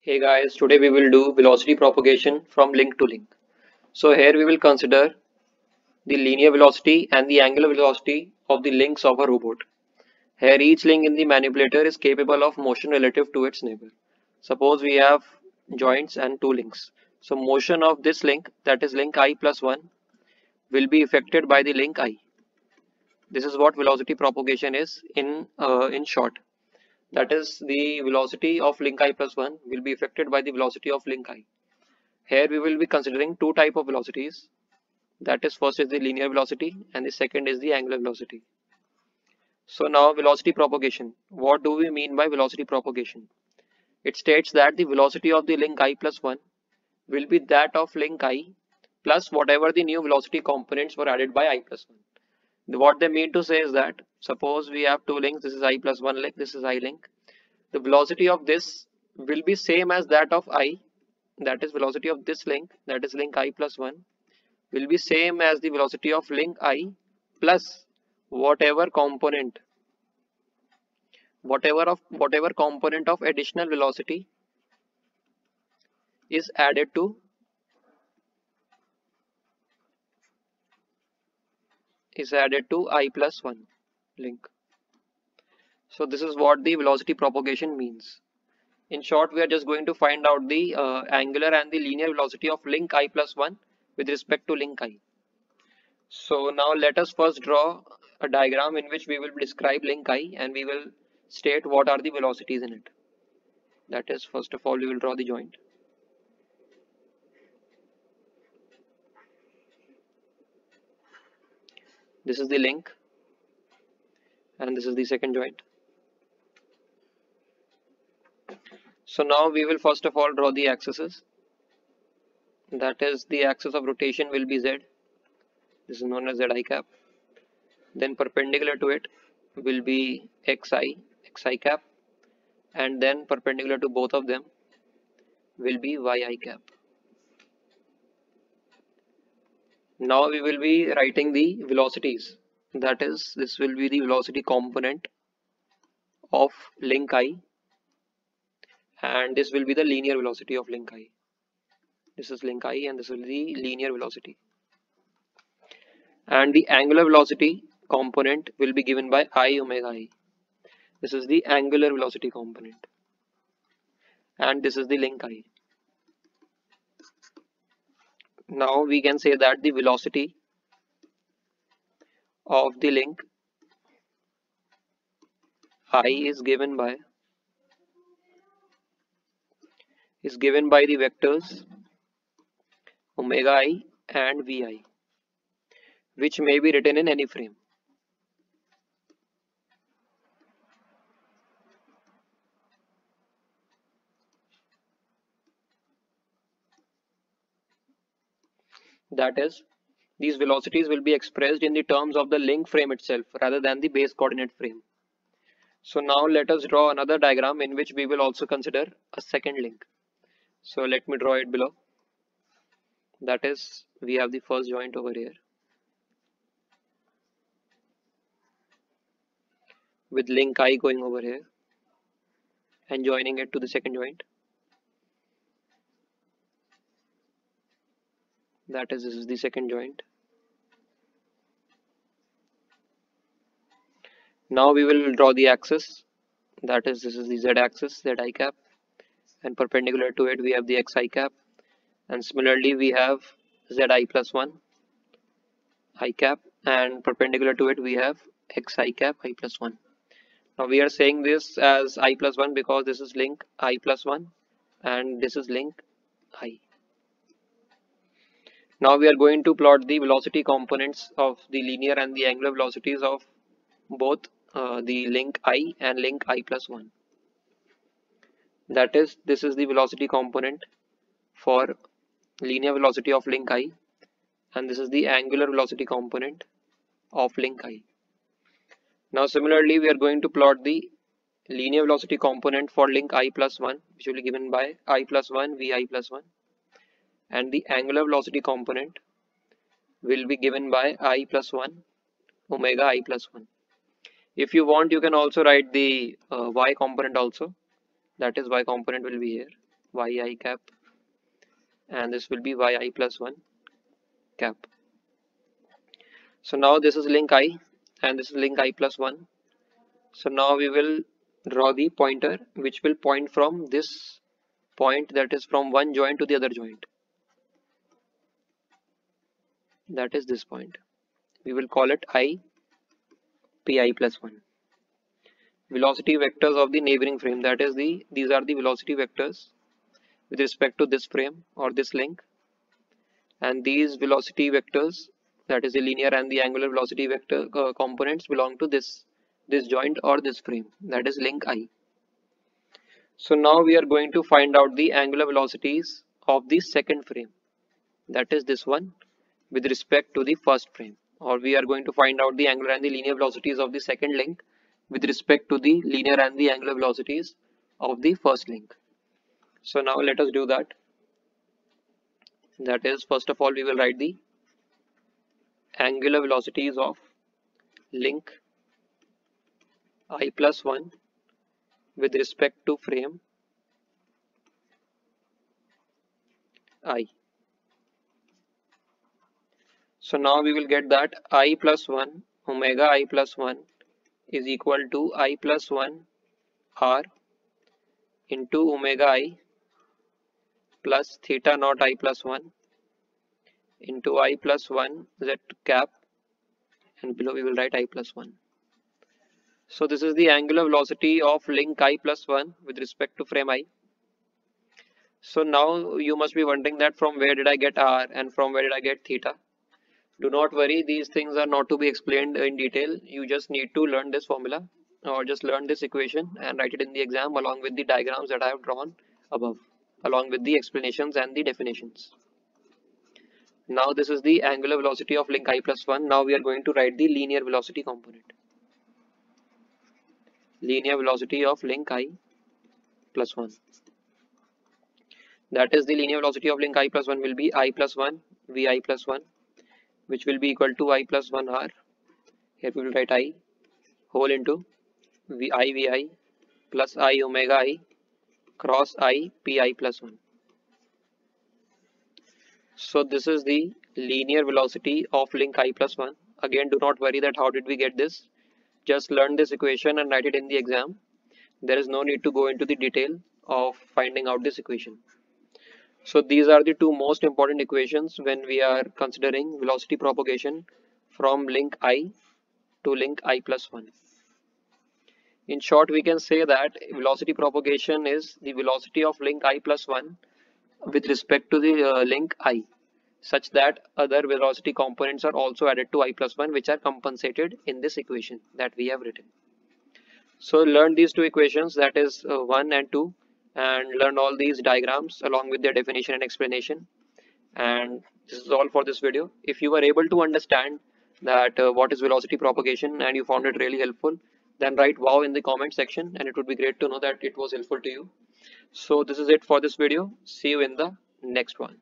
Hey guys, today we will do velocity propagation from link to link. So here we will consider the linear velocity and the angular velocity of the links of a robot. Here each link in the manipulator is capable of motion relative to its neighbor. Suppose we have joints and two links. So motion of this link, that is link I plus 1, will be affected by the link I. This is what velocity propagation is in short. That is, the velocity of link I plus 1 will be affected by the velocity of link I. Here we will be considering two types of velocities. That is, first is the linear velocity and the second is the angular velocity. So now velocity propagation. What do we mean by velocity propagation? It states that the velocity of the link I plus 1 will be that of link I plus whatever the new velocity components were added by I plus 1. What they mean to say is that suppose we have two links, this is I plus 1 link, this is I link. The velocity of this will be same as that of I, that is velocity of this link, that is link I plus 1, will be same as the velocity of link I plus whatever component, whatever component of additional velocity is added to I plus 1 link. So this is what the velocity propagation means. In short, we are just going to find out the angular and the linear velocity of link I plus 1 with respect to link I. So now let us first draw a diagram in which we will describe link I and we will state what are the velocities in it. That is, first of all, we will draw the joint. This is the link and this is the second joint. So now we will first of all draw the axes. That is, the axis of rotation will be Z. This is known as ZI cap. Then perpendicular to it will be XI, XI cap. And then perpendicular to both of them will be YI cap. Now we will be writing the velocities. That is, this will be the velocity component of link I and this will be the linear velocity of link I. This is link I and this will be the linear velocity. And the angular velocity component will be given by I omega I. This is the angular velocity component and this is the link I. Now we can say that the velocity of the link I is given by the vectors omega I and vi, which may be written in any frame. That is, these velocities will be expressed in the terms of the link frame itself rather than the base coordinate frame. So now let us draw another diagram in which we will also consider a second link. So let me draw it below. That is, we have the first joint over here with link I going over here and joining it to the second joint. That is, this is the second joint. Now we will draw the axis. That is, this is the Z axis, ZI cap, and perpendicular to it we have the XI cap, and similarly we have ZI plus 1 I cap, and perpendicular to it we have XI cap I plus 1. Now we are saying this as I plus 1 because this is link I plus 1 and this is link I. Now we are going to plot the velocity components of the linear and the angular velocities of both the link I and link I plus 1. That is, this is the velocity component for linear velocity of link I and this is the angular velocity component of link I. Now similarly we are going to plot the linear velocity component for link I plus 1, which will be given by I plus 1 vi plus 1. And the angular velocity component will be given by I plus 1 omega I plus 1. If you want, you can also write the y component also. That is, y component will be here, yi cap, and this will be yi plus 1 cap. So now this is link I and this is link I plus 1. So now we will draw the pointer which will point from this point, that is from one joint to the other joint, that is this point. We will call it I pi plus 1. Velocity vectors of the neighboring frame, that is these are the velocity vectors with respect to this frame or this link, and these velocity vectors, that is the linear and the angular velocity vector components, belong to this joint or this frame, that is link I. So now we are going to find out the angular velocities of the second frame, that is this one, with respect to the first frame, or we are going to find out the angular and the linear velocities of the second link with respect to the linear and the angular velocities of the first link. So now let us do that. That is, first of all, we will write the angular velocities of link I plus 1 with respect to frame I. So now we will get that I plus 1, omega I plus 1 is equal to I plus 1 r into omega I plus theta naught I plus 1 into I plus 1 z cap, and below we will write I plus 1. So this is the angular velocity of link I plus 1 with respect to frame I. So now you must be wondering that from where did I get r and from where did I get theta. Do not worry, these things are not to be explained in detail. You just need to learn this formula or just learn this equation and write it in the exam along with the diagrams that I have drawn above, along with the explanations and the definitions. Now this is the angular velocity of link I plus 1. Now we are going to write the linear velocity component. Linear velocity of link I plus 1. That is, the linear velocity of link I plus 1 will be I plus 1 vi plus 1, which will be equal to I plus 1 r. Here we will write I whole into vi plus I omega I cross I pi plus 1. So this is the linear velocity of link I plus 1. Again, do not worry that how did we get this. Just learn this equation and write it in the exam. There is no need to go into the detail of finding out this equation. So these are the two most important equations when we are considering velocity propagation from link I to link I plus 1. In short, we can say that velocity propagation is the velocity of link I plus 1 with respect to the link I, such that other velocity components are also added to I plus 1, which are compensated in this equation that we have written. So learn these two equations, that is 1 and 2. And learn all these diagrams along with their definition and explanation. And this is all for this video. If you were able to understand that what is velocity propagation and you found it really helpful, then write wow in the comment section, and it would be great to know that it was helpful to you. So this is it for this video. See you in the next one.